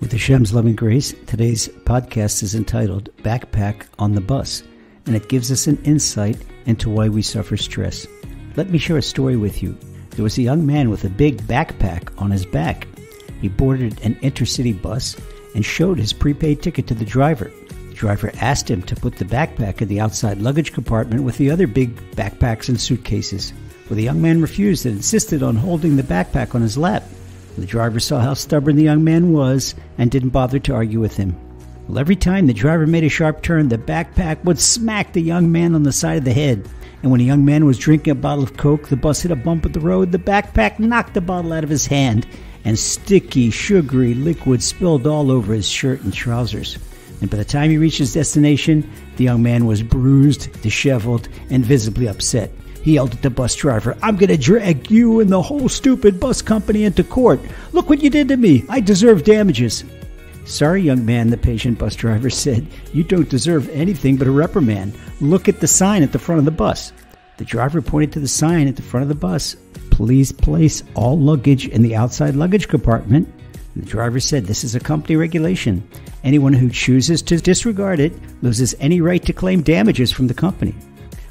With Hashem's loving grace, today's podcast is entitled Backpack on the Bus, and it gives us an insight into why we suffer stress. Let me share a story with you. There was a young man with a big backpack on his back. He boarded an intercity bus and showed his prepaid ticket to the driver. The driver asked him to put the backpack in the outside luggage compartment with the other big backpacks and suitcases. Well, the young man refused and insisted on holding the backpack on his lap. The driver saw how stubborn the young man was and didn't bother to argue with him. Well, every time the driver made a sharp turn, the backpack would smack the young man on the side of the head. And when the young man was drinking a bottle of Coke, the bus hit a bump at the road. The backpack knocked the bottle out of his hand, and sticky, sugary liquid spilled all over his shirt and trousers. And by the time he reached his destination, the young man was bruised, disheveled, and visibly upset. He yelled at the bus driver, "I'm going to drag you and the whole stupid bus company into court. Look what you did to me. I deserve damages." "Sorry, young man," the patient bus driver said. "You don't deserve anything but a reprimand. Look at the sign at the front of the bus." The driver pointed to the sign at the front of the bus. "Please place all luggage in the outside luggage compartment." And the driver said, "This is a company regulation. Anyone who chooses to disregard it loses any right to claim damages from the company."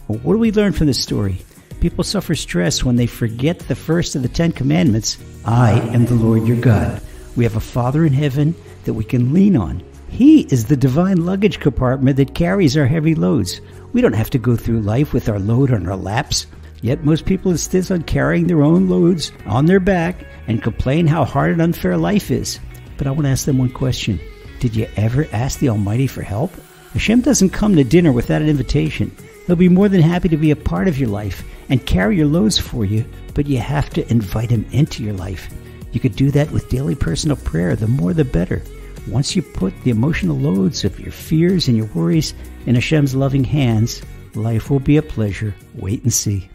What do we learn from this story? People suffer stress when they forget the first of the 10 commandments. "I am the Lord your God." We have a Father in heaven that we can lean on. He is the divine luggage compartment that carries our heavy loads. We don't have to go through life with our load on our laps. Yet most people insist on carrying their own loads on their back and complain how hard and unfair life is. But I want to ask them one question. Did you ever ask the Almighty for help? Hashem doesn't come to dinner without an invitation. He'll be more than happy to be a part of your life and carry your loads for you, but you have to invite him into your life. You could do that with daily personal prayer. The more the better. Once you put the emotional loads of your fears and your worries in Hashem's loving hands, life will be a pleasure. Wait and see.